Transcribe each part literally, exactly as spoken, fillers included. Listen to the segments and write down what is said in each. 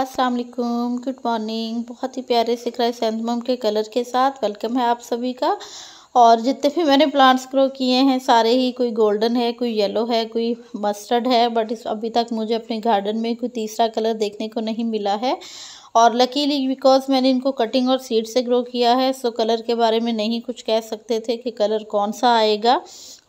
अस्सलाम वालेकुम, good morning. बहुत ही प्यारे से क्राइसेंथेमम के कलर के साथ वेलकम है आप सभी का। और जितने भी मैंने प्लांट्स ग्रो किए हैं सारे ही कोई गोल्डन है, कोई येलो है, कोई मस्टर्ड है, बट अभी तक मुझे अपने गार्डन में कोई तीसरा कलर देखने को नहीं मिला है। और लकीली बिकॉज मैंने इनको कटिंग और सीड से ग्रो किया है, सो कलर के बारे में नहीं कुछ कह सकते थे कि कलर कौन सा आएगा।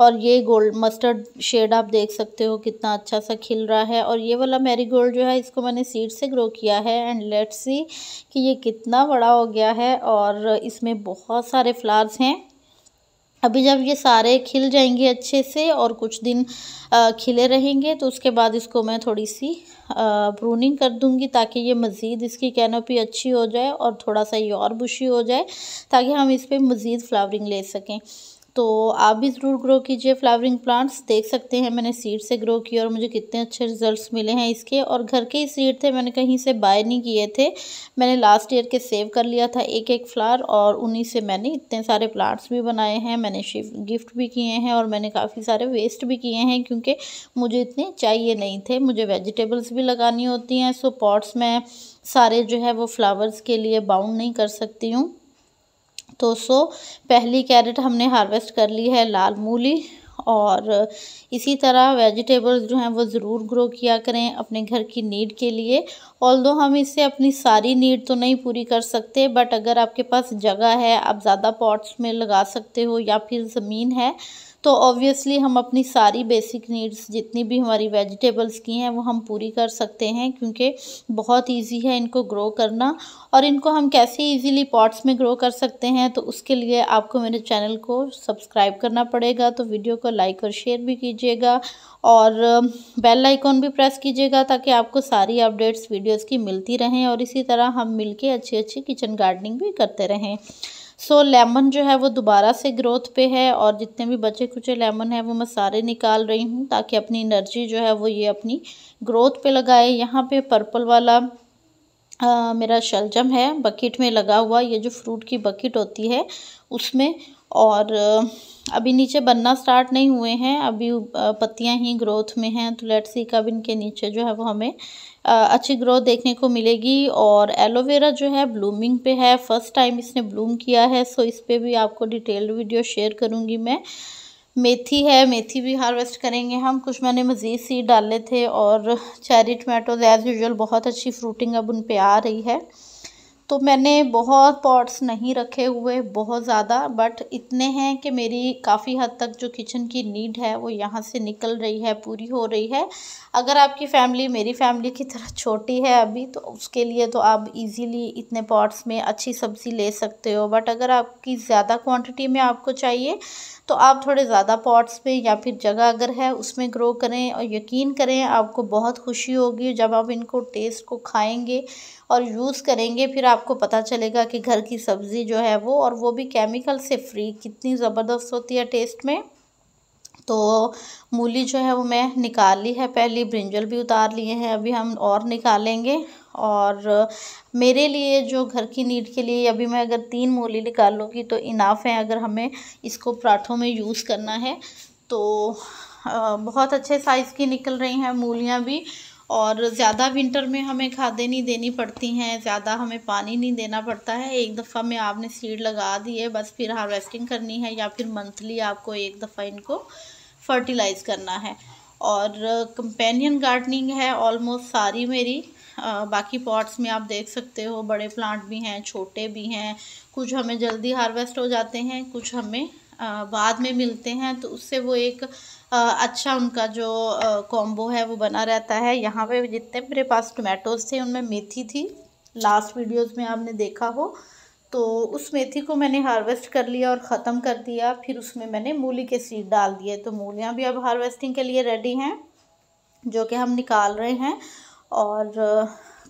और ये गोल्ड मस्टर्ड शेड आप देख सकते हो कितना अच्छा सा खिल रहा है। और ये वाला मैरीगोल्ड जो है इसको मैंने सीड से ग्रो किया है, एंड लेट्स सी कि ये कितना बड़ा हो गया है। और इसमें बहुत सारे फ्लावर्स हैं। अभी जब ये सारे खिल जाएंगे अच्छे से और कुछ दिन आ, खिले रहेंगे तो उसके बाद इसको मैं थोड़ी सी प्रूनिंग कर दूंगी ताकि ये मज़ीद इसकी कैनोपी अच्छी हो जाए और थोड़ा सा ये और बुशी हो जाए ताकि हम इस पर मज़ीद फ्लावरिंग ले सकें। तो आप भी ज़रूर ग्रो कीजिए फ्लावरिंग प्लांट्स। देख सकते हैं मैंने सीड से ग्रो किया और मुझे कितने अच्छे रिजल्ट्स मिले हैं इसके। और घर के ही सीड थे, मैंने कहीं से बाय नहीं किए थे। मैंने लास्ट ईयर के सेव कर लिया था एक एक फ्लावर और उन्हीं से मैंने इतने सारे प्लांट्स भी बनाए हैं, मैंने गिफ्ट भी किए हैं और मैंने काफ़ी सारे वेस्ट भी किए हैं क्योंकि मुझे इतने चाहिए नहीं थे। मुझे वेजिटेबल्स भी लगानी होती हैं, सो पॉट्स में सारे जो है वो फ्लावर्स के लिए बाउंड नहीं कर सकती हूँ। तो सो पहली कैरेट हमने हार्वेस्ट कर ली है, लाल मूली। और इसी तरह वेजिटेबल्स जो हैं वो ज़रूर ग्रो किया करें अपने घर की नीड के लिए। ऑल्दो हम इससे अपनी सारी नीड तो नहीं पूरी कर सकते, बट अगर आपके पास जगह है आप ज़्यादा पॉट्स में लगा सकते हो या फिर ज़मीन है तो ऑब्वियसली हम अपनी सारी बेसिक नीड्स जितनी भी हमारी वेजिटेबल्स की हैं वो हम पूरी कर सकते हैं क्योंकि बहुत इजी है इनको ग्रो करना। और इनको हम कैसे इजीली पॉट्स में ग्रो कर सकते हैं तो उसके लिए आपको मेरे चैनल को सब्सक्राइब करना पड़ेगा। तो वीडियो को लाइक और शेयर भी कीजिएगा और बेल आइकॉन भी प्रेस कीजिएगा ताकि आपको सारी अपडेट्स वीडियोज़ की मिलती रहें और इसी तरह हम मिलके अच्छी अच्छी किचन गार्डनिंग भी करते रहें। सो so, लेमन जो है वो दोबारा से ग्रोथ पे है और जितने भी बचे कुचे लेमन है वो मैं सारे निकाल रही हूँ ताकि अपनी एनर्जी जो है वो ये अपनी ग्रोथ पे लगाए। यहाँ पे पर्पल वाला आ, मेरा शलजम है बकेट में लगा हुआ, ये जो फ्रूट की बकेट होती है उसमें। और अभी नीचे बनना स्टार्ट नहीं हुए हैं, अभी पत्तियां ही ग्रोथ में हैं, तो लेट्स सी कब इनके नीचे जो है वो हमें अच्छी ग्रोथ देखने को मिलेगी। और एलोवेरा जो है ब्लूमिंग पे है, फर्स्ट टाइम इसने ब्लूम किया है, सो इस पे भी आपको डिटेल्ड वीडियो शेयर करूँगी मैं। मेथी है, मेथी भी हार्वेस्ट करेंगे हम, कुछ मैंने मज़ीद सीड डाले थे। और चेरी टमाटोज एज़ यूजुअल बहुत अच्छी फ्रूटिंग अब उन पर आ रही है। तो मैंने बहुत पॉट्स नहीं रखे हुए बहुत ज़्यादा, बट इतने हैं कि मेरी काफ़ी हद तक जो किचन की नीड है वो यहाँ से निकल रही है, पूरी हो रही है। अगर आपकी फ़ैमिली मेरी फ़ैमिली की तरह छोटी है अभी तो उसके लिए तो आप इजीली इतने पॉट्स में अच्छी सब्ज़ी ले सकते हो, बट अगर आपकी ज़्यादा क्वांटिटी में आपको चाहिए तो आप थोड़े ज़्यादा पॉट्स में या फिर जगह अगर है उसमें ग्रो करें। और यकीन करें आपको बहुत खुशी होगी जब आप इनको टेस्ट को खाएंगे और यूज़ करेंगे, फिर आपको पता चलेगा कि घर की सब्ज़ी जो है वो, और वो भी केमिकल से फ्री, कितनी ज़बरदस्त होती है टेस्ट में। तो मूली जो है वो मैं निकाल ली है पहली, ब्रिंजल भी उतार लिए हैं, अभी हम और निकालेंगे। और मेरे लिए जो घर की नीड के लिए अभी मैं अगर तीन मूली निकालूंगी तो इनाफ है अगर हमें इसको पराठों में यूज़ करना है। तो बहुत अच्छे साइज़ की निकल रही हैं मूलियाँ भी, और ज़्यादा विंटर में हमें खादें नहीं देनी पड़ती हैं, ज़्यादा हमें पानी नहीं देना पड़ता है। एक दफ़ा में आपने सीड लगा दी है बस फिर हार्वेस्टिंग करनी है या फिर मंथली आपको एक दफ़ा इनको फर्टिलाइज करना है। और कंपेनियन गार्डनिंग है ऑलमोस्ट सारी मेरी। आ, बाकी पॉट्स में आप देख सकते हो बड़े प्लांट भी हैं, छोटे भी हैं, कुछ हमें जल्दी हार्वेस्ट हो जाते हैं, कुछ हमें आ, बाद में मिलते हैं, तो उससे वो एक आ, अच्छा उनका जो कॉम्बो है वो बना रहता है। यहाँ पे जितने मेरे पास टोमेटोज़ थे उनमें मेथी थी, लास्ट वीडियोस में आपने देखा हो, तो उस मेथी को मैंने हार्वेस्ट कर लिया और ख़त्म कर दिया। फिर उसमें मैंने मूली के सीड डाल दिए, तो मूलियाँ भी अब हार्वेस्टिंग के लिए रेडी हैं जो कि हम निकाल रहे हैं। और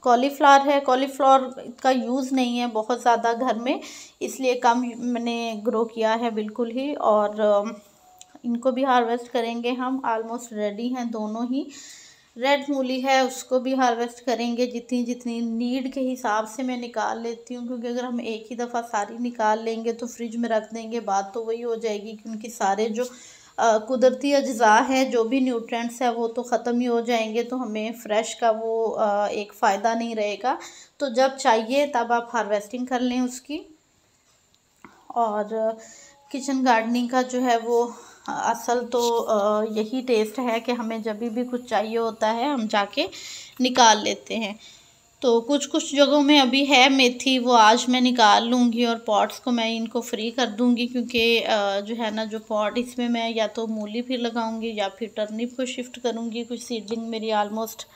कॉलीफ्लावर है, कॉलीफ्लावर का यूज़ नहीं है बहुत ज़्यादा घर में, इसलिए कम मैंने ग्रो किया है बिल्कुल ही। और इनको भी हार्वेस्ट करेंगे हम, ऑलमोस्ट रेडी हैं दोनों ही। रेड मूली है उसको भी हार्वेस्ट करेंगे, जितनी जितनी नीड के हिसाब से मैं निकाल लेती हूँ क्योंकि अगर हम एक ही दफ़ा सारी निकाल लेंगे तो फ्रिज में रख देंगे, बात तो वही हो जाएगी कि उनके सारे जो कुदरती अज्जा है, जो भी न्यूट्रेंट्स है वो तो ख़त्म ही हो जाएंगे, तो हमें फ़्रेश का वो आ, एक फ़ायदा नहीं रहेगा। तो जब चाहिए तब आप हार्वेस्टिंग कर लें उसकी। और किचन गार्डनिंग का जो है वो असल तो आ, यही टेस्ट है कि हमें जब भी कुछ चाहिए होता है हम जाके निकाल लेते हैं। तो कुछ कुछ जगहों में अभी है मेथी, वो आज मैं निकाल लूँगी और पॉट्स को मैं इनको फ्री कर दूँगी, क्योंकि जो है ना जो पॉट इसमें मैं या तो मूली फिर लगाऊँगी या फिर टर्निप को शिफ्ट करूँगी। कुछ सीडलिंग मेरी आलमोस्ट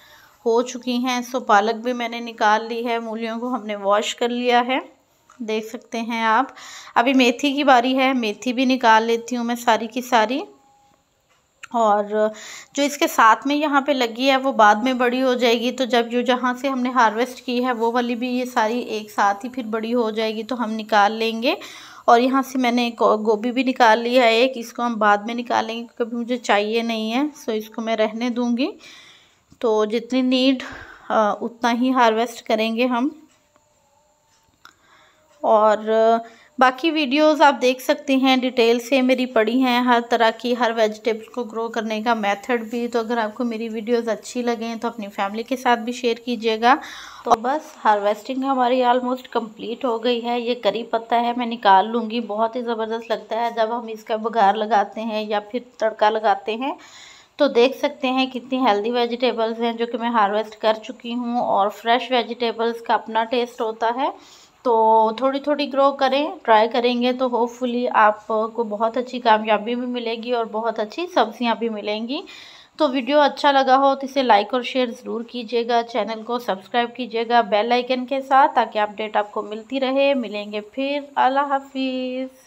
हो चुकी हैं। सो पालक भी मैंने निकाल ली है, मूलियों को हमने वॉश कर लिया है, देख सकते हैं आप। अभी मेथी की बारी है, मेथी भी निकाल लेती हूँ मैं सारी की सारी। और जो इसके साथ में यहाँ पे लगी है वो बाद में बड़ी हो जाएगी, तो जब जो जहाँ से हमने हार्वेस्ट की है वो वाली भी ये सारी एक साथ ही फिर बड़ी हो जाएगी, तो हम निकाल लेंगे। और यहाँ से मैंने गोभी भी निकाल ली है एक, इसको हम बाद में निकालेंगे क्योंकि मुझे चाहिए नहीं है, सो इसको मैं रहने दूँगी। तो जितनी नीड उतना ही हार्वेस्ट करेंगे हम। और बाकी वीडियोस आप देख सकते हैं, डिटेल से मेरी पड़ी हैं, हर तरह की, हर वेजिटेबल को ग्रो करने का मेथड भी। तो अगर आपको मेरी वीडियोस अच्छी लगें तो अपनी फैमिली के साथ भी शेयर कीजिएगा। तो बस हार्वेस्टिंग हमारी ऑलमोस्ट कंप्लीट हो गई है। ये करी पत्ता है, मैं निकाल लूँगी, बहुत ही ज़बरदस्त लगता है जब हम इसका बघार लगाते हैं या फिर तड़का लगाते हैं। तो देख सकते हैं कितनी हेल्दी वेजिटेबल्स हैं जो कि मैं हार्वेस्ट कर चुकी हूँ। और फ्रेश वेजिटेबल्स का अपना टेस्ट होता है, तो थोड़ी थोड़ी ग्रो करें, ट्राई करेंगे तो होपफुली आपको बहुत अच्छी कामयाबी भी मिलेगी और बहुत अच्छी सब्जियां भी मिलेंगी। तो वीडियो अच्छा लगा हो तो इसे लाइक और शेयर ज़रूर कीजिएगा, चैनल को सब्सक्राइब कीजिएगा बेल आइकन के साथ, ताकि अपडेट आपको मिलती रहे। मिलेंगे फिर, अल्लाह हाफिज़।